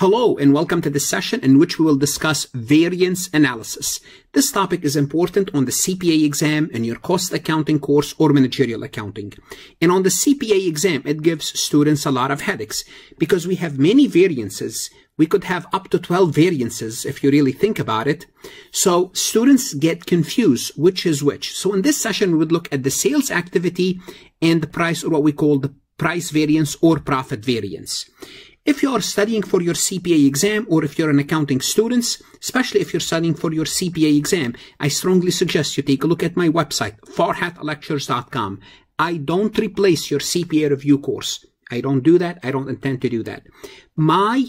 Hello and welcome to this session in which we will discuss variance analysis. This topic is important on the CPA exam in your cost accounting course or managerial accounting. And on the CPA exam, it gives students a lot of headaches because we have many variances. We could have up to 12 variances if you really think about it. So students get confused which is which. So in this session, we would look at the sales activity and the price, or what we call the price variance or profit variance. If you are studying for your CPA exam, or if you're an accounting student, especially if you're studying for your CPA exam, I strongly suggest you take a look at my website, farhatlectures.com. I don't replace your CPA review course. I don't do that. I don't intend to do that. My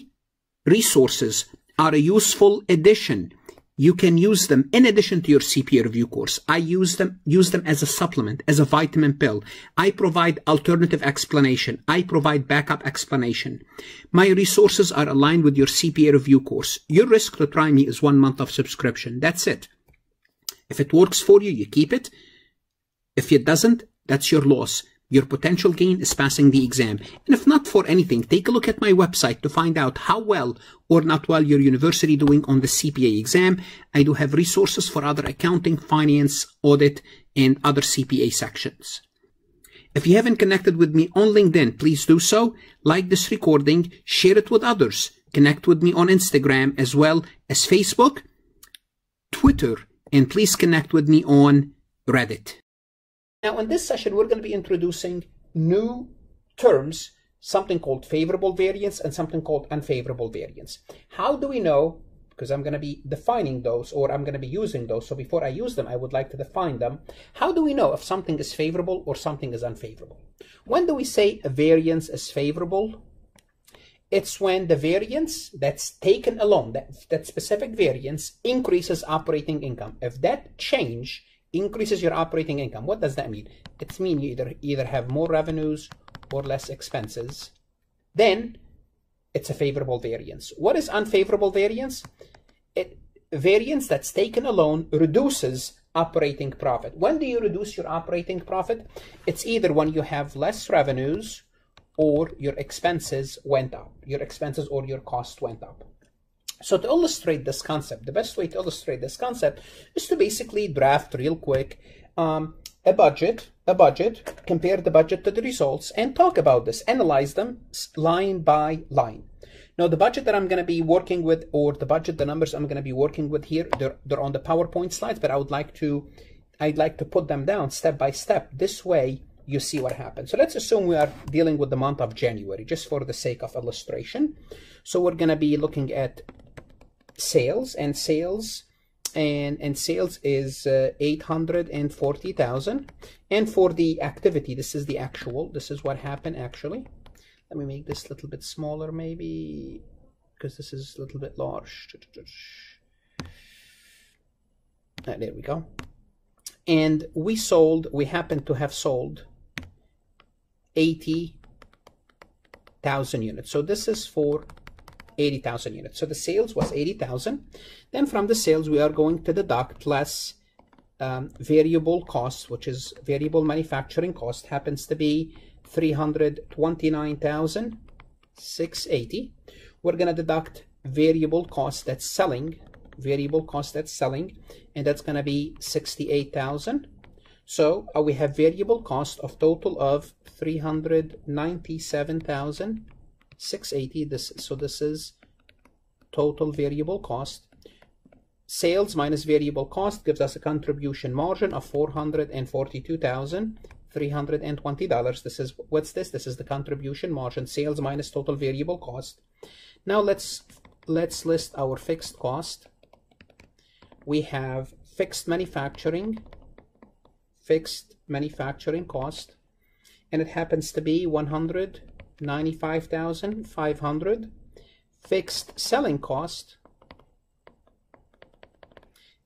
resources are a useful addition. You can use them in addition to your CPA review course. I use them as a supplement, as a vitamin pill. I provide alternative explanation. I provide backup explanation. My resources are aligned with your CPA review course. Your risk to try me is 1 month of subscription. That's it. If it works for you, you keep it. If it doesn't, that's your loss. Your potential gain is passing the exam. And if not for anything, take a look at my website to find out how well or not well your university is doing on the CPA exam. I do have resources for other accounting, finance, audit, and other CPA sections. If you haven't connected with me on LinkedIn, please do so. Like this recording, share it with others. Connect with me on Instagram as well as Facebook, Twitter, and please connect with me on Reddit. Now, in this session, we're going to be introducing new terms, something called favorable variance and something called unfavorable variance. How do we know? Because I'm going to be defining those, or I'm going to be using those. So before I use them, I would like to define them. How do we know if something is favorable or something is unfavorable? When do we say a variance is favorable? It's when the variance that's taken alone, that specific variance, increases operating income. If that change increases your operating income, what does that mean? It means you either have more revenues or less expenses. Then it's a favorable variance. What is unfavorable variance? Variance that's taken alone reduces operating profit. When do you reduce your operating profit? It's either when you have less revenues or your expenses went up. Your expenses or your cost went up. So to illustrate this concept, the best way to illustrate this concept is to basically draft real quick a budget, compare the budget to the results, and talk about this, analyze them line by line. Now, the budget that I'm going to be working with, or the numbers I'm going to be working with here, they're on the PowerPoint slides, but I'd like to put them down step by step. This way, you see what happens. So let's assume we are dealing with the month of January, just for the sake of illustration. So we're going to be looking at sales, and sales is 840,000. And for the activity, this is the actual, this is what happened actually. Let me make this a little bit smaller maybe, because this is a little bit large. There we go. And we happen to have sold 80,000 units. So this is for 80,000 units. So the sales was 80,000. Then from the sales, we are going to deduct less variable costs, which is variable manufacturing cost, happens to be 329,680. We're going to deduct variable cost that's selling, and that's going to be 68,000. So we have variable cost of total of 397,680. This is total variable cost. Sales minus variable cost gives us a contribution margin of $442,320. This is the contribution margin, sales minus total variable cost. Now let's list our fixed cost. We have fixed manufacturing cost, and it happens to be 195,500. Fixed selling cost,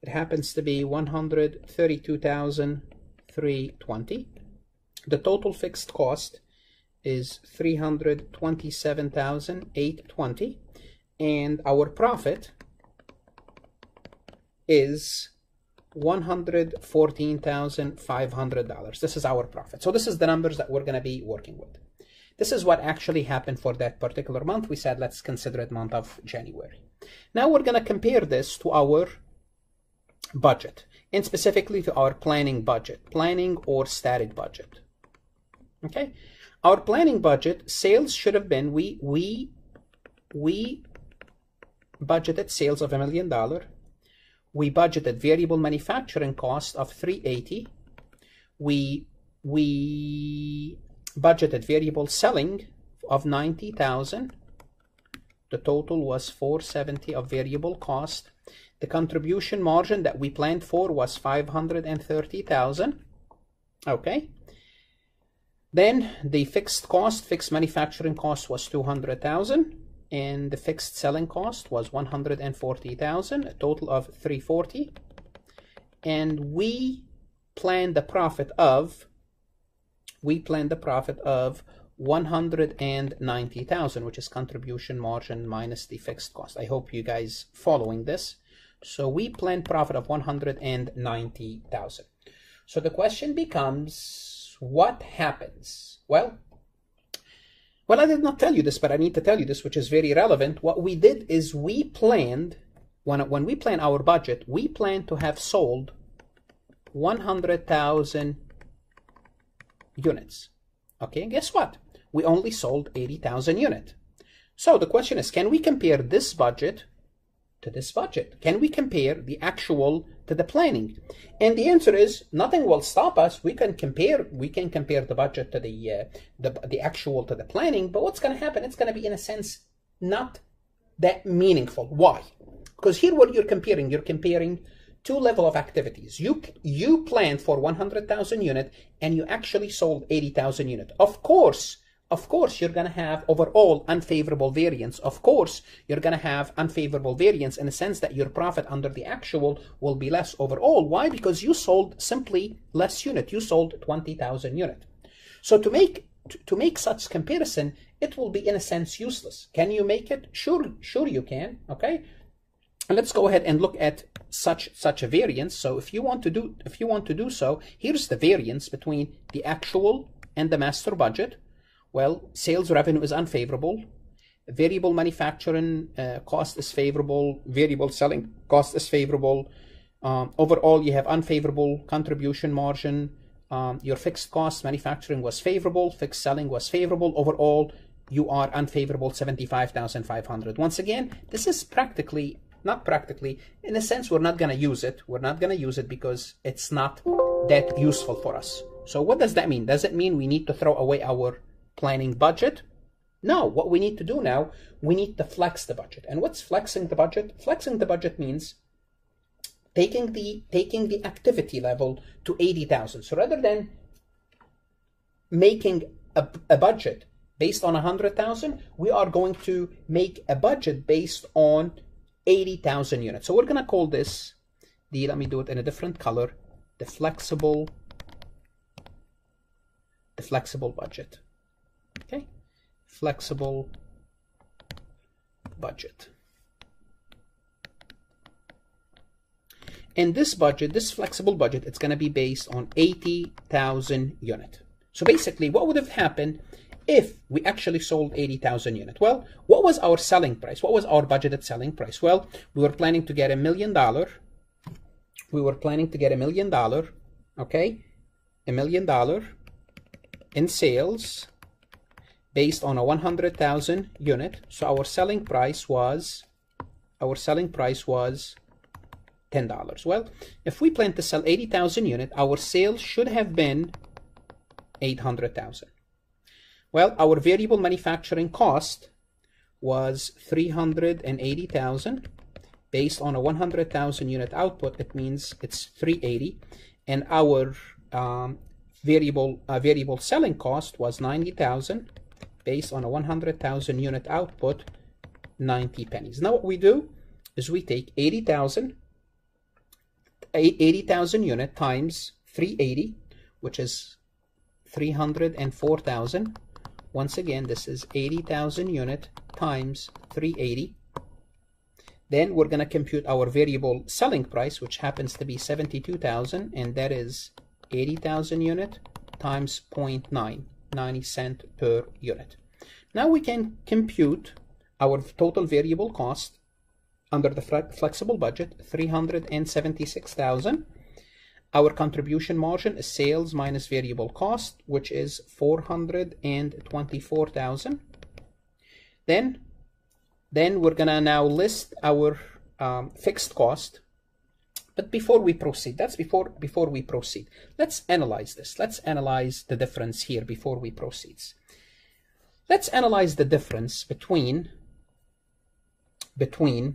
it happens to be 132,320. The total fixed cost is 327,820, and our profit is $114,500. This is our profit. So this is the numbers that we're going to be working with. This is what actually happened for that particular month. We said let's consider it month of January. Now we're going to compare this to our budget, and specifically to our planning budget, planning or stated budget. Okay, our planning budget sales should have been, we budgeted sales of $1 million. We budgeted variable manufacturing cost of $380. We budgeted variable selling of $90,000. The total was $470 of variable cost. The contribution margin that we planned for was $530,000. Okay. Then the fixed cost, fixed manufacturing cost was $200,000, and the fixed selling cost was $140,000, a total of $340,000. And we planned the profit of $190,000, which is contribution margin minus the fixed cost. I hope you guys following this. So we planned profit of $190,000. So the question becomes, what happens? Well, I did not tell you this, but I need to tell you this, which is very relevant. What we did is we planned, when we plan our budget, we plan to have sold 100,000 units. Okay, guess what? We only sold 80,000 units. So the question is, can we compare this budget to this budget? Can we compare the actual to the planning? And the answer is, nothing will stop us. We can compare the budget to the actual to the planning, but what's going to happen? It's going to be, in a sense, not that meaningful. Why? Because here what you're comparing two level of activities. You planned for 100,000 units and you actually sold 80,000 units. Of course, you're going to have overall unfavorable variance. Of course, you're going to have unfavorable variance in the sense that your profit under the actual will be less overall. Why? Because you sold simply less units. You sold 20,000 units. So to make such comparison, it will be in a sense useless. Can you make it? Sure you can. Okay. And let's go ahead and look at such a variance. So if you want to do so, here's the variance between the actual and the master budget. Well, sales revenue is unfavorable, variable manufacturing cost is favorable, variable selling cost is favorable. Overall, you have unfavorable contribution margin. Your fixed cost manufacturing was favorable, fixed selling was favorable. Overall, you are unfavorable $75,500. Once again, this is practically. Not practically, in a sense, we're not going to use it. We're not going to use it because it's not that useful for us. So what does that mean? Does it mean we need to throw away our planning budget? No, what we need to do now, we need to flex the budget. And what's flexing the budget? Flexing the budget means taking the activity level to 80,000. So rather than making a budget based on 100,000, we are going to make a budget based on 80,000 units. So we're going to call this the, let me do it in a different color, the flexible budget. Okay, flexible budget. And this budget, this flexible budget, it's going to be based on 80,000 units. So basically what would have happened if we actually sold 80,000 units? Well, what was our selling price? What was our budgeted selling price? Well, we were planning to get $1 million. We were planning to get $1 million, okay? $1 million in sales based on a 100,000 unit. So our selling price was $10. Well, if we plan to sell 80,000 units, our sales should have been 800,000. Well, our variable manufacturing cost was $380,000. Based on a 100,000 unit output, it means it's $380,000. And our variable selling cost was $90,000. Based on a 100,000 unit output, 90 pennies. Now what we do is we take 80,000 unit times $380,000, which is $304,000. Once again, this is 80,000 unit times 380. Then we're going to compute our variable selling price, which happens to be 72,000, and that is 80,000 unit times 0.9. $1.90 per unit. Now we can compute our total variable cost under the flexible budget, $376,000. Our contribution margin is sales minus variable cost, which is $424,000. Then we're gonna now list our fixed cost. But before we proceed, let's analyze this. Let's analyze the difference here before we proceed. Let's analyze the difference between the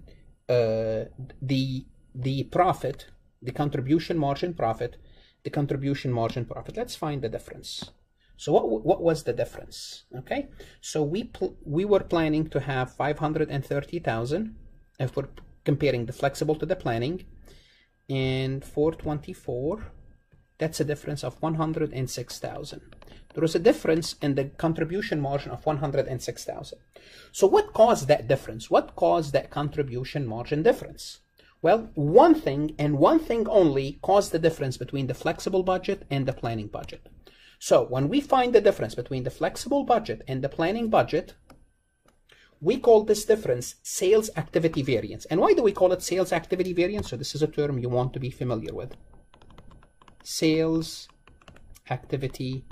profit, the contribution margin profit, the contribution margin profit. Let's find the difference. So what was the difference? Okay, so we were planning to have $530,000 if we're comparing the flexible to the planning, and 424, that's a difference of $106,000. There was a difference in the contribution margin of $106,000. So what caused that difference? What caused that contribution margin difference? Well, one thing and one thing only caused the difference between the flexible budget and the planning budget. So when we find the difference between the flexible budget and the planning budget, we call this difference sales activity variance. And why do we call it sales activity variance? So this is a term you want to be familiar with. Sales activity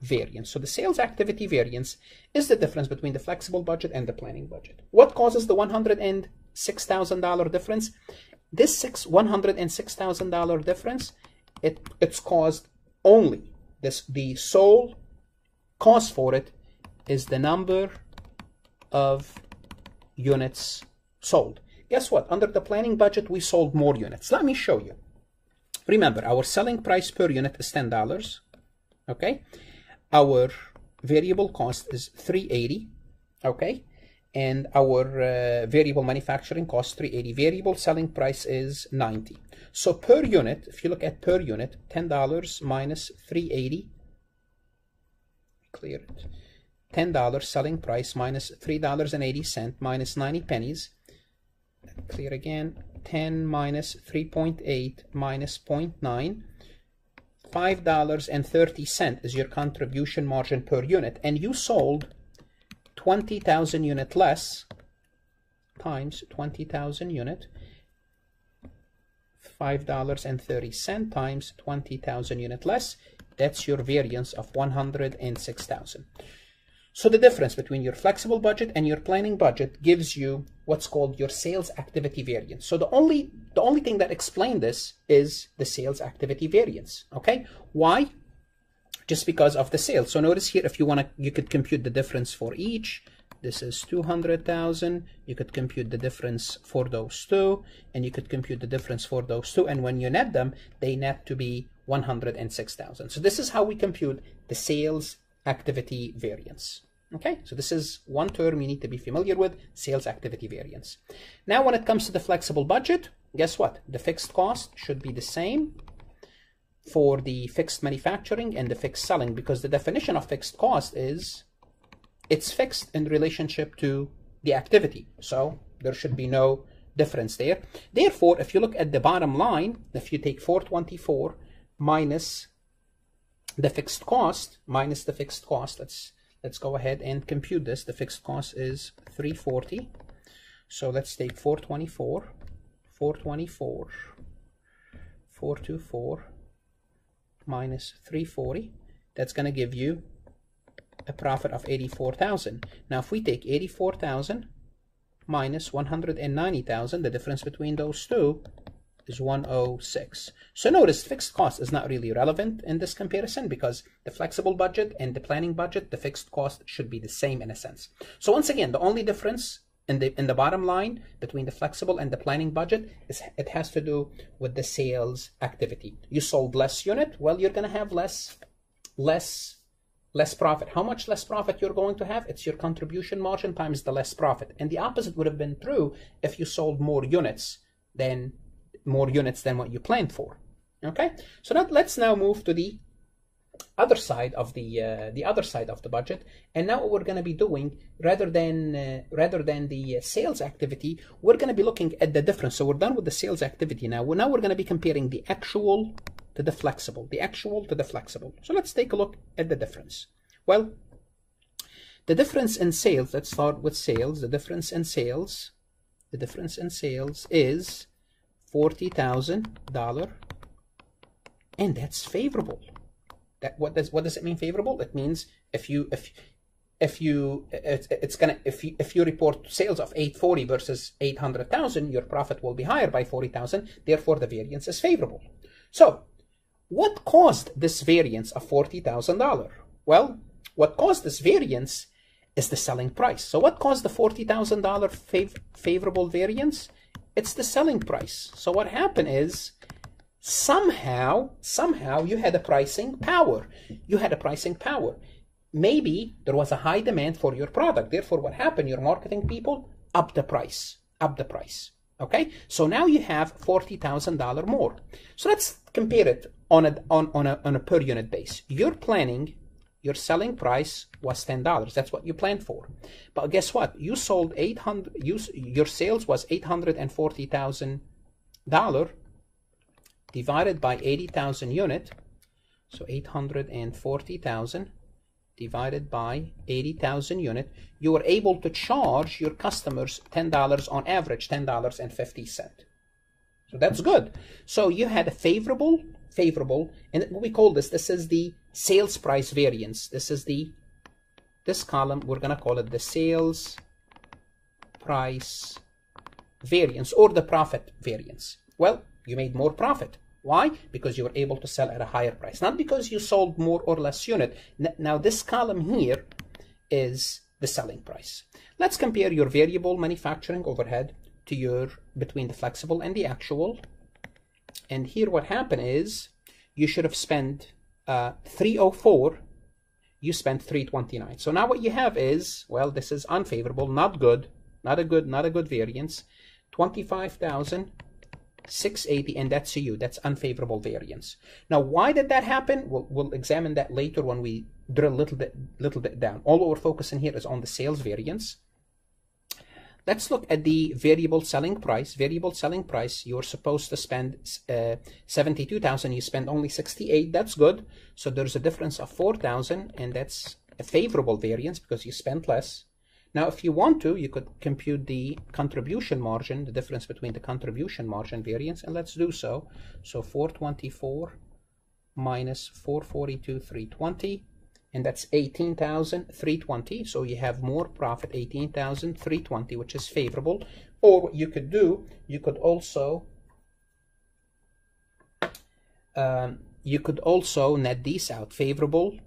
variance. So the sales activity variance is the difference between the flexible budget and the planning budget. What causes the $106,000 difference? This $106,000 difference, it's caused only, the sole cause for it is the number of units sold. Guess what? Under the planning budget, we sold more units. Let me show you. Remember, our selling price per unit is $10. Okay, our variable cost is $380. Okay, and our variable manufacturing cost $380. Variable selling price is $90. So per unit, if you look at per unit, $10 minus $380. Clear it. $10 selling price minus $3.80 minus 90 pennies. Clear again. 10 minus 3.8 minus 0.9. $5.30 is your contribution margin per unit. And you sold 20,000 unit less times 20,000 unit. $5.30 times 20,000 unit less. That's your variance of $106,000. So the difference between your flexible budget and your planning budget gives you what's called your sales activity variance. So the only thing that explains this is the sales activity variance. Okay, why? Just because of the sales. So notice here, if you want to, you could compute the difference for each. This is 200,000. You could compute the difference for those two, and you could compute the difference for those two. And when you net them, they net to be 106,000. So this is how we compute the sales activity variance. Okay, so this is one term you need to be familiar with, sales activity variance. Now, when it comes to the flexible budget, guess what? The fixed cost should be the same for the fixed manufacturing and the fixed selling, because the definition of fixed cost is it's fixed in relationship to the activity. So there should be no difference there. Therefore, if you look at the bottom line, if you take 424 minus the fixed cost, let's go ahead and compute this. The fixed cost is 340. So let's take 424, 424, 424 minus 340. That's going to give you a profit of $84,000. Now, if we take $84,000 minus $190,000, the difference between those two is 106. So notice fixed cost is not really relevant in this comparison, because the flexible budget and the planning budget, the fixed cost should be the same in a sense. So once again, the only difference in the bottom line between the flexible and the planning budget is it has to do with the sales activity. You sold less unit, well, you're gonna have less profit. How much less profit you're going to have? It's your contribution margin times the less profit. And the opposite would have been true if you sold more units than what you planned for. Okay, so let's now move to the other side of the budget. And now what we're going to be doing, rather than the sales activity, we're going to be looking at the difference. So we're done with the sales activity. Now we're going to be comparing the actual to the flexible. So let's take a look at the difference. Well, the difference in sales, let's start with sales. The difference in sales is $40,000, and that's favorable. What does it mean favorable? It means if you report sales of 840 versus 800,000, your profit will be higher by 40,000. Therefore, the variance is favorable. So, what caused this variance of $40,000? Well, what caused this variance is the selling price. So, what caused the $40,000 favorable variance? It's the selling price. So, what happened is, somehow you had a pricing power. Maybe there was a high demand for your product. Therefore, what happened? Your marketing people upped the price. Okay, so now you have $40,000 more. So let's compare it on a per unit base. You're planning your selling price was $10. That's what you planned for. But guess what? You sold your sales was $840,000. Divided by 80,000 units, so 840,000 divided by 80,000 units, you were able to charge your customers $10 on average, $10.50. So that's good. So you had a favorable, and we call this is the sales price variance. This column, we're gonna call it the sales price variance or the profit variance. Well, you made more profit. Why? Because you were able to sell at a higher price, not because you sold more or less unit. Now this column here is the selling price. Let's compare your variable manufacturing overhead to your between the flexible and the actual. And here what happened is you should have spent 304. You spent 329. So now what you have is, well, this is unfavorable, not good, not a good variance. 25,680, and that's to you. That's unfavorable variance. Now, why did that happen? We'll examine that later when we drill a little bit down. All we're focusing here is on the sales variance. Let's look at the variable selling price. Variable selling price, you're supposed to spend 72,000. You spend only 68. That's good. So there's a difference of 4,000, and that's a favorable variance because you spent less. Now, if you want to, you could compute the contribution margin, the difference between the contribution margin variance, and let's do so. So 424 minus 442, 320, and that's 18,320. So you have more profit, 18,320, which is favorable. Or what you could do, you could also net these out, favorable,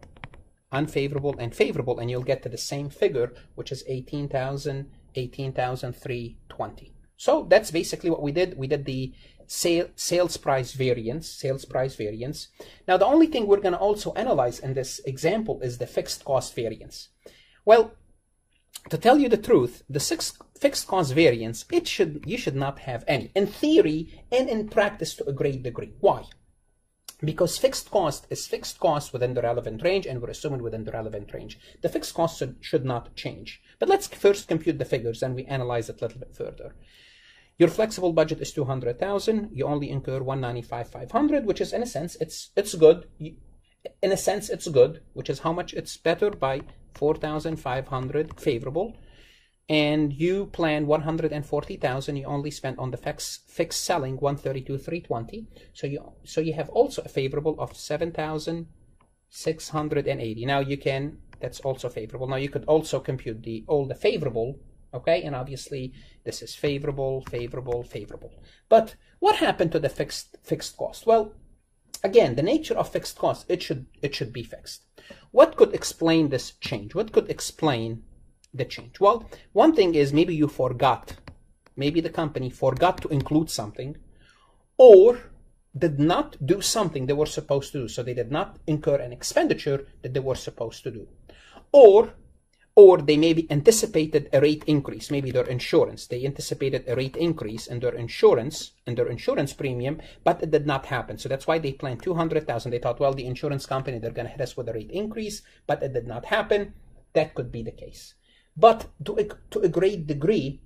unfavorable, and favorable, and you'll get to the same figure, which is 18,320. So that's basically what we did. We did the sales price variance. Now, the only thing we're going to also analyze in this example is the fixed cost variance. Well, to tell you the truth, the fixed cost variance, you should not have any, in theory and in practice to a great degree. Why? Because fixed cost is fixed cost within the relevant range, and we're assuming within the relevant range. The fixed cost should not change. But let's first compute the figures, and we analyze it a little bit further. Your flexible budget is 200,000. You only incur 195,500, which is, in a sense, it's good. In a sense, it's good, which is how much it's better by 4,500 favorable. And you plan 140,000. You only spent on the fixed selling 132,320. So you have also a favorable of 7,680. Now you can, that's also favorable. Now you could also compute all the favorable. Okay, and obviously this is favorable, favorable, favorable. But what happened to the fixed cost? Well, again, the nature of fixed cost, it should be fixed. What could explain this change? What could explain the change? Well, one thing is maybe you forgot, maybe the company forgot to include something or did not do something they were supposed to do. So they did not incur an expenditure that they were supposed to do. Or they maybe anticipated a rate increase, maybe their insurance. They anticipated a rate increase in their insurance premium, but it did not happen. So that's why they planned 200,000. They thought, well, the insurance company, they're going to hit us with a rate increase, but it did not happen. That could be the case. But to a great degree,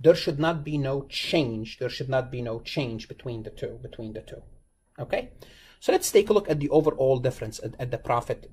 there should not be no change. There should not be no change between the two. Okay, So let's take a look at the overall difference at the profit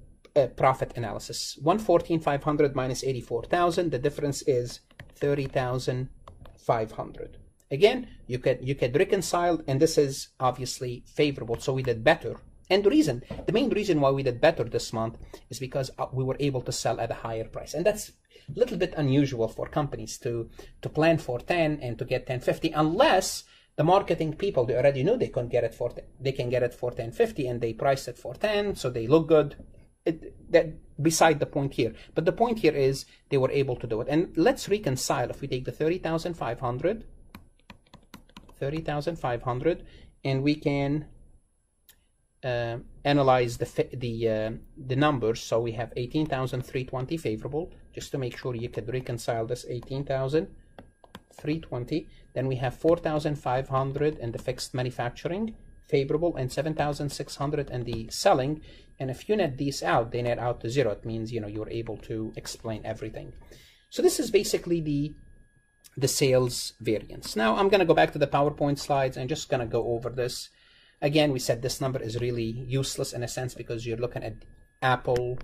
analysis. 114,500 minus 84,000. The difference is 30,500. Again, you can reconcile, and this is obviously favorable. So we did better. And the reason, the main reason why we did better this month is because we were able to sell at a higher price. And that's a little bit unusual for companies to plan for 10 and to get 10.50, unless the marketing people, they already knew they can get it for 10.50 and they priced it for 10, so they look good. That beside the point here. But the point here is they were able to do it. And let's reconcile if we take the 30,500, and we can analyze the numbers. So we have 18,320 favorable, just to make sure you could reconcile this 18,320. Then we have 4,500 in the fixed manufacturing favorable, and 7,600 in the selling. And if you net these out, they net out to zero. It means, you know, you're able to explain everything. So this is basically the sales variance. Now I'm going to go back to the PowerPoint slides and just going to go over this. Again, we said this number is really useless in a sense because you're looking at apple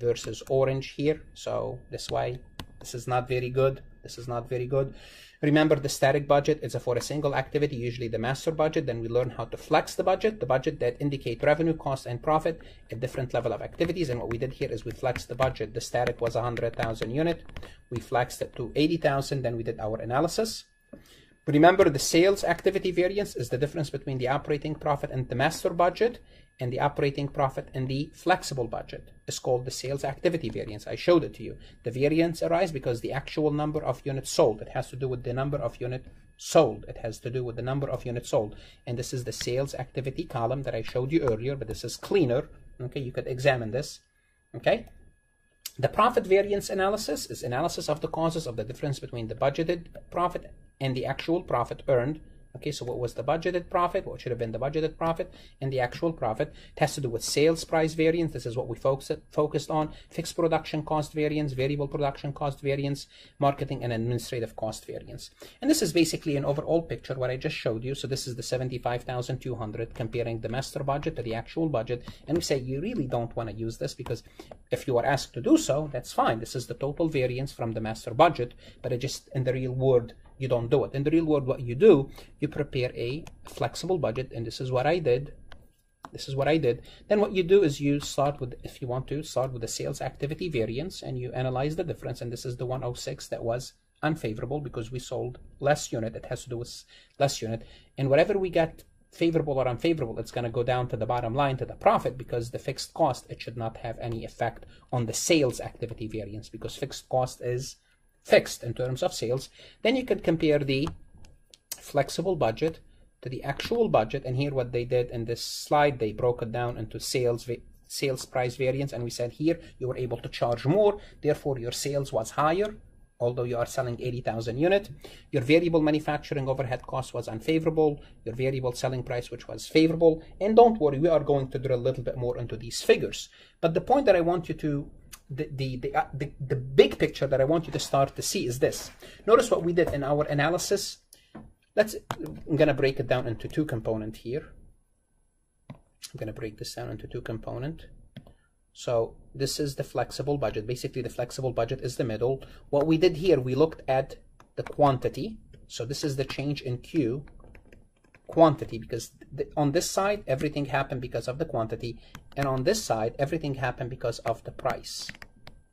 versus orange here. So that's why this is not very good. This is not very good. Remember, the static budget is for a single activity, usually the master budget. Then we learn how to flex the budget that indicate revenue, cost, and profit at different level of activities. And what we did here is we flexed the budget. The static was 100,000 unit. We flexed it to 80,000. Then we did our analysis. Remember, the sales activity variance is the difference between the operating profit and the master budget, and the operating profit and the flexible budget is called the sales activity variance. I showed it to you. The variance arises because the actual number of units sold. It has to do with the number of units sold. It has to do with the number of units sold. And this is the sales activity column that I showed you earlier, but this is cleaner. Okay, you could examine this. Okay. The profit variance analysis is analysis of the causes of the difference between the budgeted profit and the actual profit earned. Okay, so what was the budgeted profit? What should have been the budgeted profit and the actual profit? It has to do with sales price variance. This is what we focused on. Fixed production cost variance, variable production cost variance, marketing and administrative cost variance. And this is basically an overall picture what I just showed you. So this is the 75,200 comparing the master budget to the actual budget. And we say you really don't want to use this because if you are asked to do so, that's fine. This is the total variance from the master budget, but it just in the real world, you don't do it. In the real world, what you do, you prepare a flexible budget, and this is what I did. This is what I did. Then what you do is you start with, if you want to, start with the sales activity variance, and you analyze the difference, and this is the 106 that was unfavorable because we sold less unit. It has to do with less unit. And whatever we got favorable or unfavorable, it's going to go down to the bottom line, to the profit, because the fixed cost, it should not have any effect on the sales activity variance because fixed cost is fixed in terms of sales. Then you can compare the flexible budget to the actual budget, and here what they did in this slide, they broke it down into sales price variance, and we said here you were able to charge more, therefore your sales was higher, although you are selling 80,000 units. Your variable manufacturing overhead cost was unfavorable, your variable selling price, which was favorable. And don't worry, we are going to drill a little bit more into these figures, but the point that I want you to the big picture that I want you to start to see is this. Notice what we did in our analysis. I'm going to break it down into two component here. I'm going to break this down into two component. So this is the flexible budget. Basically, the flexible budget is the middle. What we did here, we looked at the quantity. So this is the change in Q. Quantity, because on this side everything happened because of the quantity, and on this side everything happened because of the price.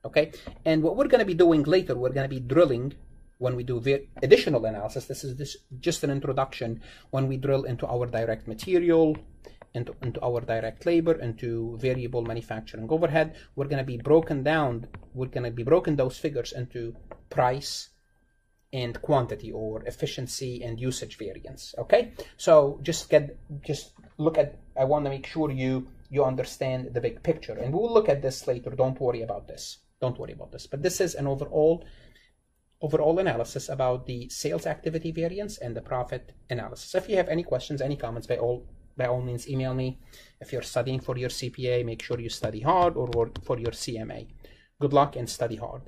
Okay, and what we're going to be doing later, we're going to be drilling when we do additional analysis. This is just an introduction when we drill into our direct material, into our direct labor, into variable manufacturing overhead. We're going to be broken those figures into price and quantity, or efficiency and usage variance. Okay, so just look at, I want to make sure you understand the big picture, and we'll look at this later. Don't worry about this. Don't worry about this. But this is an overall analysis about the sales activity variance and the profit analysis. If you have any questions, any comments, by all means email me. If you're studying for your CPA, make sure you study hard, or for your CMA. Good luck and study hard.